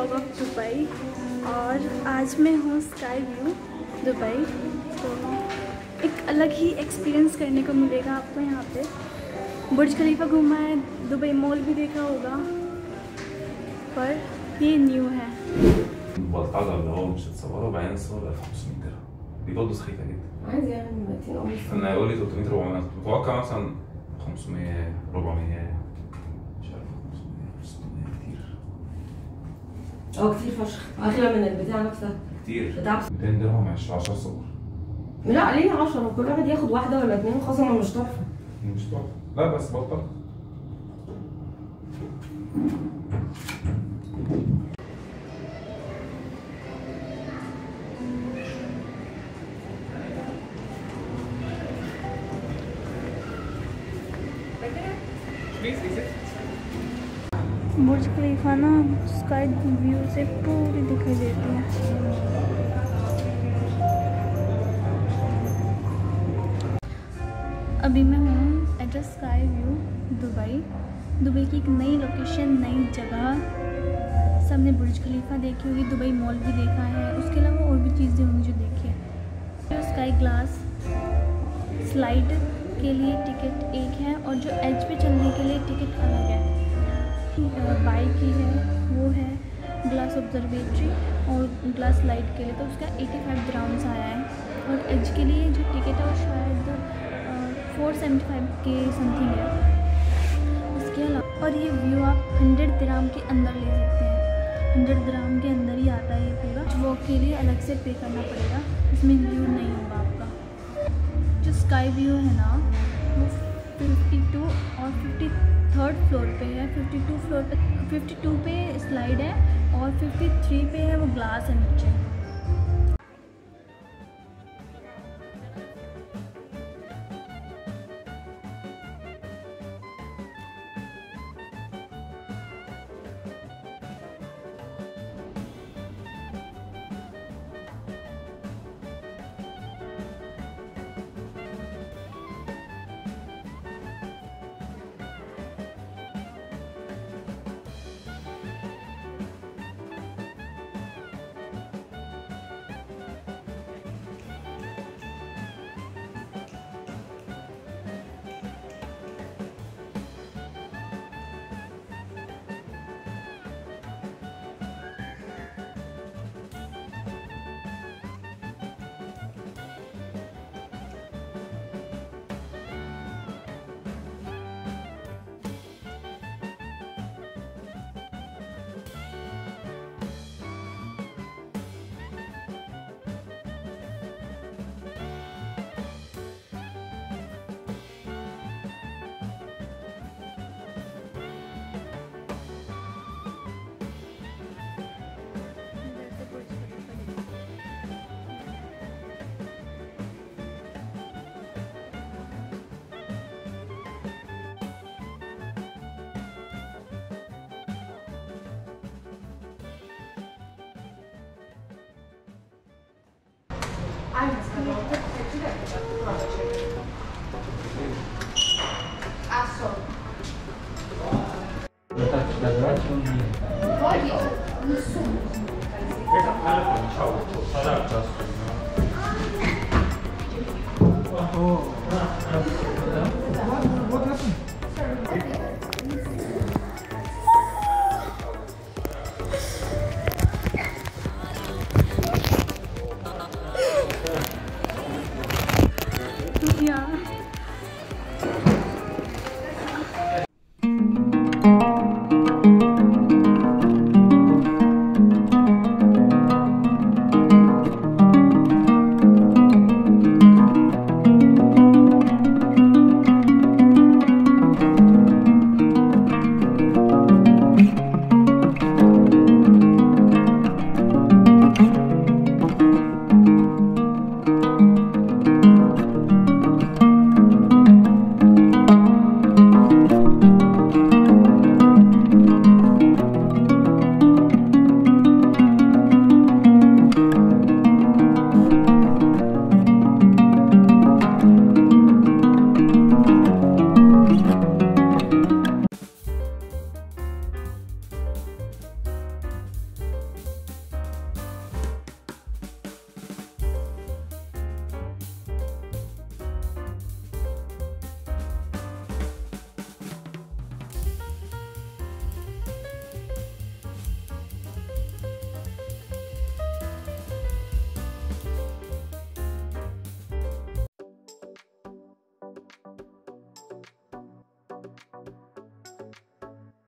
Blog of Dubai और आज मैं हूँ स्काई व्यू दुबई। तो एक अलग ही एक्सपीरियंस करने को मिलेगा आपको। यहाँ पे बुर्ज खलीफा घूमा है, दुबई मॉल भी देखा होगा, पर ये न्यू है। كتير فشخ، اغلى من البتاع نفسها كتير. 200 درهم 10 صور. لا علينا 10، كل واحد ياخد واحده ولا اتنين. خصم مش تحفه، مش تحفه. لا بس بطل. बुर्ज खलीफा ना स्काई व्यू से पूरी दिखाई देती है। अभी मैं हूँ address sky view Dubai. Dubai की एक नई लोकेशन, नई जगह। सबने बुर्ज खलीफा देखी होगी, दुबई मॉल भी देखा है, उसके अलावा और भी चीज़ें होंगी जो देखी है। स्काई ग्लास स्लाइड के लिए टिकट एक है और जो एज पे चलने के लिए टिकट अलग है। बाइक की है वो है ग्लास ऑब्जर्वेटरी और ग्लास स्लाइड के लिए, तो उसका 85 ग्राउंड आया है। और एज के लिए जो टिकट है वो शायद 475 के समथिंग है उसके अलावा। और ये व्यू आप 100 ग्राम के अंदर ले सकते हैं, 100 ग्राम के अंदर ही आता है ये पूरा। वॉक के लिए अलग से पे करना पड़ेगा, इसमें व्यू नहीं होगा आपका। जो स्काई व्यू है ना वो 52 और 53rd फ्लोर पे है। 52 पे स्लाइड है और 53 पे है वो ग्लास है नीचे।